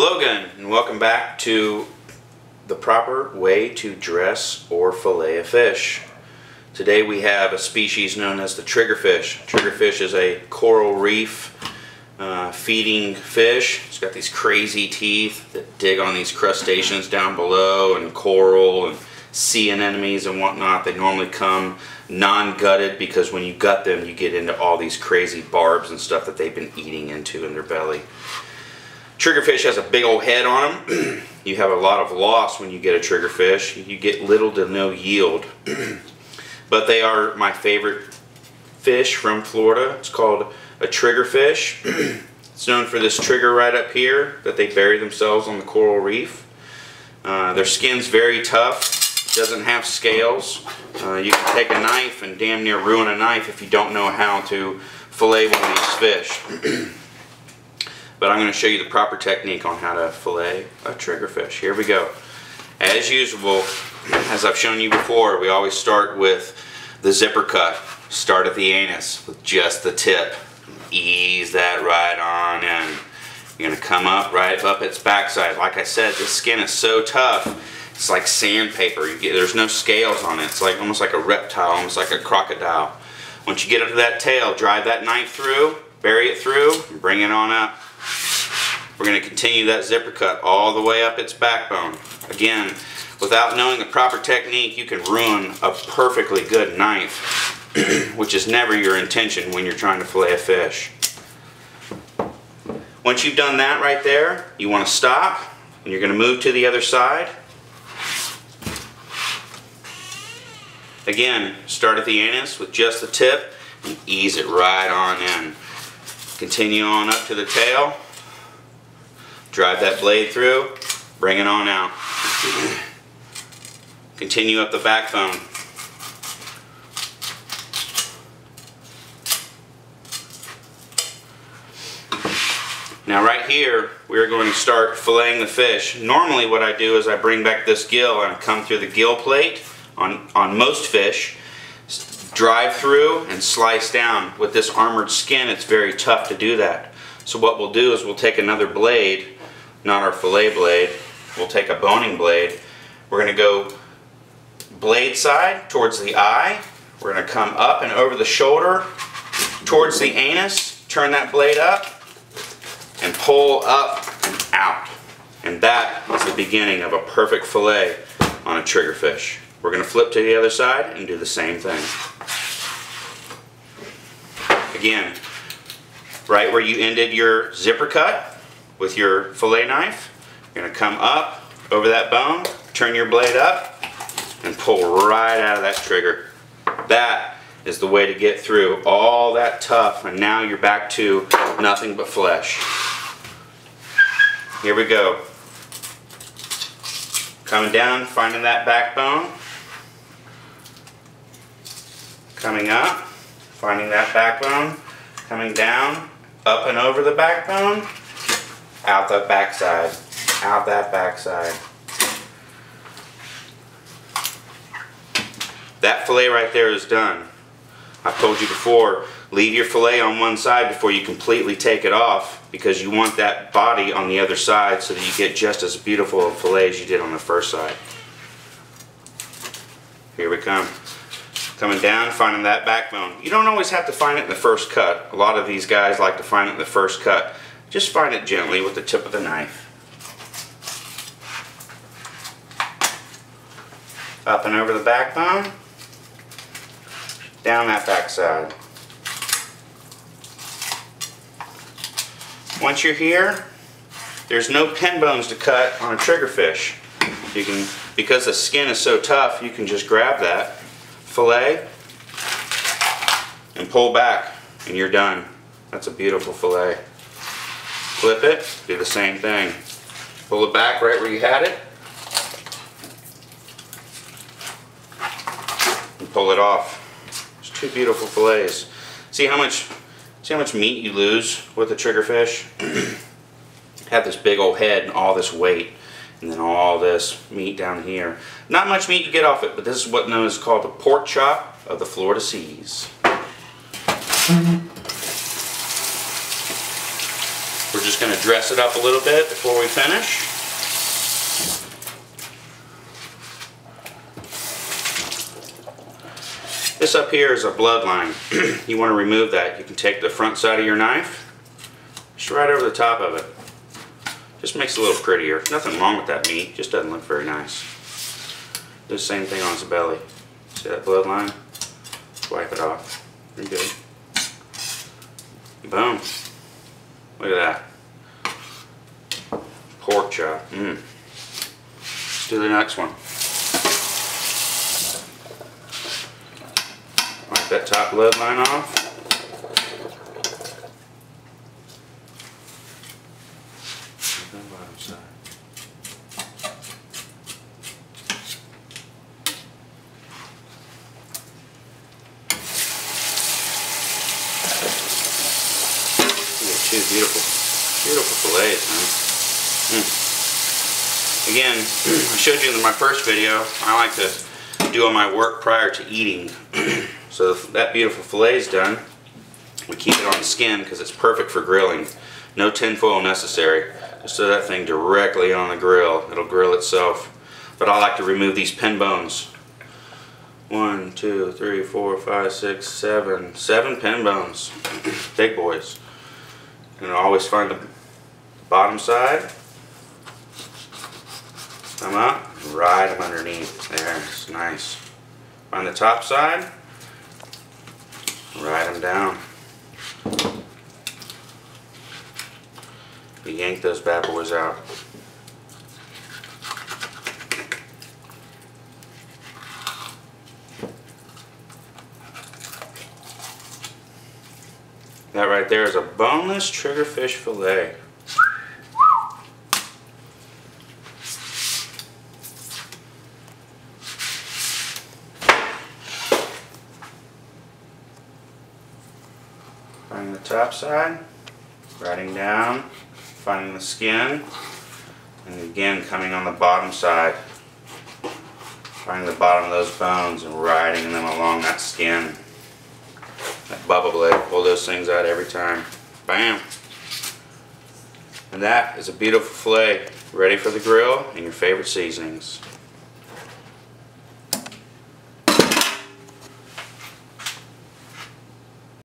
Hello again, and welcome back to the proper way to dress or fillet a fish. Today we have a species known as the triggerfish. Triggerfish is a coral reef feeding fish. It's got these crazy teeth that dig on these crustaceans down below, and coral and sea anemones and whatnot. They normally come non-gutted because when you gut them you get into all these crazy barbs and stuff that they've been eating into in their belly. Triggerfish has a big old head on them. You have a lot of loss when you get a triggerfish. You get little to no yield. But they are my favorite fish from Florida. It's called a triggerfish. It's known for this trigger right up here that they bury themselves on the coral reef. Their skin's very tough. It doesn't have scales. You can take a knife and damn near ruin a knife if you don't know how to fillet one of these fish. But I'm going to show you the proper technique on how to fillet a triggerfish. Here we go. As usual, as I've shown you before, we always start with the zipper cut. Start at the anus with just the tip. Ease that right on in. You're going to come up right up its backside. Like I said, this skin is so tough. It's like sandpaper. There's no scales on it. It's like almost like a reptile, almost like a crocodile. Once you get up to that tail, drive that knife through, bury it through, and bring it on up. We're going to continue that zipper cut all the way up its backbone. Again, without knowing the proper technique, you can ruin a perfectly good knife, which is never your intention when you're trying to fillet a fish. Once you've done that right there, you want to stop, and you're going to move to the other side. Again, start at the anus with just the tip, and ease it right on in. Continue on up to the tail. Drive that blade through, bring it on out. Continue up the backbone. Now right here, we're going to start filleting the fish. Normally what I do is I bring back this gill and I come through the gill plate on most fish, drive through and slice down. With this armored skin, it's very tough to do that. So what we'll do is we'll take another blade, not our fillet blade, we'll take a boning blade. We're going to go blade side towards the eye. We're going to come up and over the shoulder towards the anus, turn that blade up, and pull up and out. And that is the beginning of a perfect fillet on a triggerfish. We're going to flip to the other side and do the same thing. Again, right where you ended your zipper cut with your fillet knife, you're going to come up over that bone, turn your blade up, and pull right out of that trigger. That is the way to get through all that tough, and now you're back to nothing but flesh. Here we go. Coming down, finding that backbone. Coming up, finding that backbone. Coming down, up and over the backbone. Out that backside, out that backside. That fillet right there is done. I've told you before, leave your fillet on one side before you completely take it off, because you want that body on the other side so that you get just as beautiful a fillet as you did on the first side. Here we come. Coming down, finding that backbone. You don't always have to find it in the first cut. A lot of these guys like to find it in the first cut. Just find it gently with the tip of the knife. Up and over the backbone. Down that backside. Once you're here, there's no pin bones to cut on a triggerfish. You can, because the skin is so tough, you can just grab that fillet and pull back, and you're done. That's a beautiful fillet. Flip it, do the same thing. Pull it back right where you had it, and pull it off. It's two beautiful fillets. See how much meat you lose with a triggerfish? Had this big old head and all this weight, and then all this meat down here. Not much meat you get off it, but this is what's known as called the pork chop of the Florida seas. We're just going to dress it up a little bit before we finish. This up here is a bloodline. You want to remove that. You can take the front side of your knife, just right over the top of it. Just makes it a little prettier. Nothing wrong with that meat, just doesn't look very nice. Do the same thing on its belly. See that bloodline? Wipe it off. You're good. Boom. Look at that. Pork chop. Let's do the next one. Wipe that top bloodline off. Two beautiful fillets, man. Again, I showed you in my first video, I like to do all my work prior to eating. So that beautiful fillet is done. We keep it on the skin because it's perfect for grilling. No tinfoil necessary. Just throw that thing directly on the grill. It'll grill itself. But I like to remove these pin bones. 1, 2, 3, 4, 5, 6, 7. 7 pin bones. Big boys. And always find the bottom side, come up, right up underneath. There, it's nice. Find the top side, ride them down. You yank those bad boys out. That right there is a boneless triggerfish fillet. Finding the top side, riding down, finding the skin, and again coming on the bottom side. Finding the bottom of those bones and riding them along that skin. That bubble blade, pull those things out every time. Bam! And that is a beautiful fillet, ready for the grill and your favorite seasonings.